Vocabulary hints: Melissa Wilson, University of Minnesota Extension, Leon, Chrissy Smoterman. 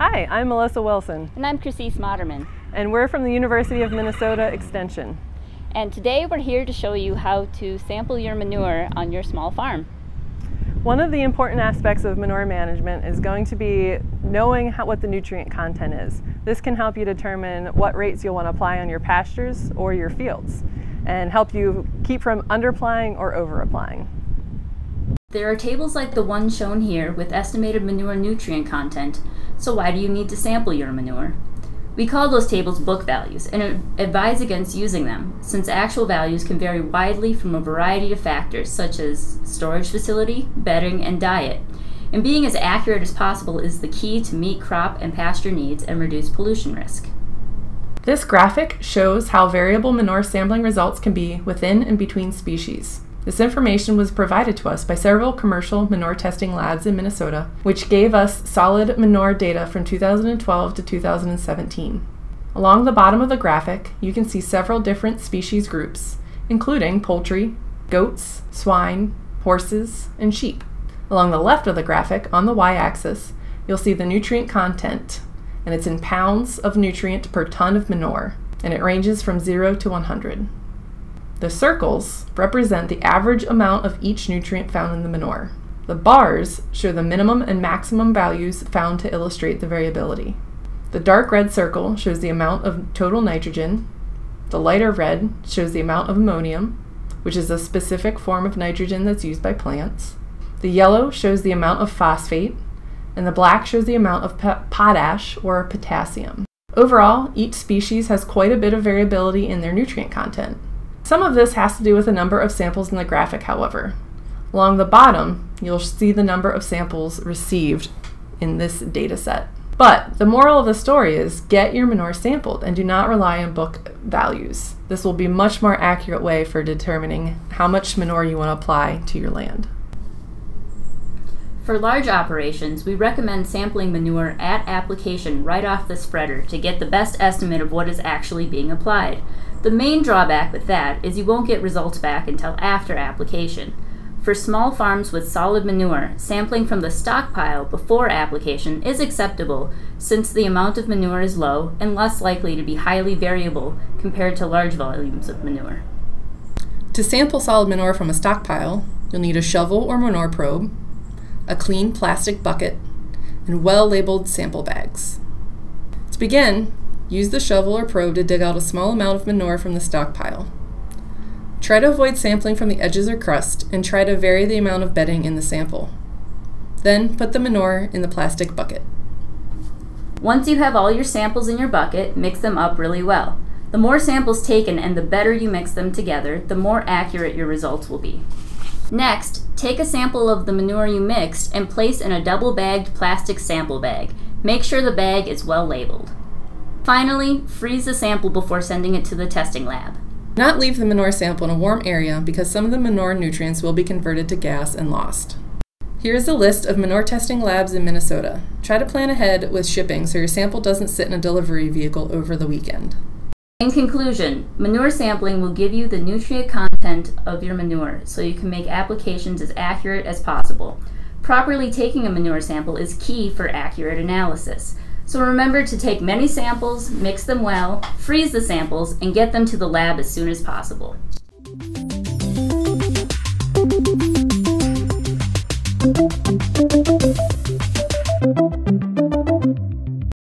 Hi, I'm Melissa Wilson. And I'm Chrissy Smoterman. And we're from the University of Minnesota Extension. And today we're here to show you how to sample your manure on your small farm. One of the important aspects of manure management is going to be knowing what the nutrient content is. This can help you determine what rates you'll want to apply on your pastures or your fields, and help you keep from underapplying or overapplying. There are tables like the one shown here with estimated manure nutrient content, so why do you need to sample your manure? We call those tables book values and advise against using them, since actual values can vary widely from a variety of factors such as storage facility, bedding, and diet, and being as accurate as possible is the key to meet crop and pasture needs and reduce pollution risk. This graphic shows how variable manure sampling results can be within and between species. This information was provided to us by several commercial manure testing labs in Minnesota, which gave us solid manure data from 2012 to 2017. Along the bottom of the graphic, you can see several different species groups, including poultry, goats, swine, horses, and sheep. Along the left of the graphic, on the y-axis, you'll see the nutrient content, and it's in pounds of nutrient per ton of manure, and it ranges from 0 to 100. The circles represent the average amount of each nutrient found in the manure. The bars show the minimum and maximum values found to illustrate the variability. The dark red circle shows the amount of total nitrogen. The lighter red shows the amount of ammonium, which is a specific form of nitrogen that's used by plants. The yellow shows the amount of phosphate, and the black shows the amount of potash or potassium. Overall, each species has quite a bit of variability in their nutrient content. Some of this has to do with the number of samples in the graphic, however. Along the bottom, you'll see the number of samples received in this data set. But the moral of the story is get your manure sampled and do not rely on book values. This will be a much more accurate way for determining how much manure you want to apply to your land. For large operations, we recommend sampling manure at application right off the spreader to get the best estimate of what is actually being applied. The main drawback with that is you won't get results back until after application. For small farms with solid manure, sampling from the stockpile before application is acceptable since the amount of manure is low and less likely to be highly variable compared to large volumes of manure. To sample solid manure from a stockpile, you'll need a shovel or manure probe, a clean plastic bucket, and well-labeled sample bags. To begin, use the shovel or probe to dig out a small amount of manure from the stockpile. Try to avoid sampling from the edges or crust and try to vary the amount of bedding in the sample. Then put the manure in the plastic bucket. Once you have all your samples in your bucket, mix them up really well. The more samples taken and the better you mix them together, the more accurate your results will be. Next, take a sample of the manure you mixed and place in a double-bagged plastic sample bag. Make sure the bag is well labeled. Finally, freeze the sample before sending it to the testing lab. Do not leave the manure sample in a warm area because some of the manure nutrients will be converted to gas and lost. Here is a list of manure testing labs in Minnesota. Try to plan ahead with shipping so your sample doesn't sit in a delivery vehicle over the weekend. In conclusion, manure sampling will give you the nutrient content of your manure so you can make applications as accurate as possible. Properly taking a manure sample is key for accurate analysis. So remember to take many samples, mix them well, freeze the samples, and get them to the lab as soon as possible.